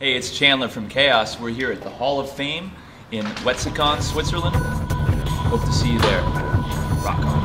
Hey, it's Chandler from KHAØS. We're here at the Hall of Fame in Wetzikon, Switzerland. Hope to see you there. Rock on.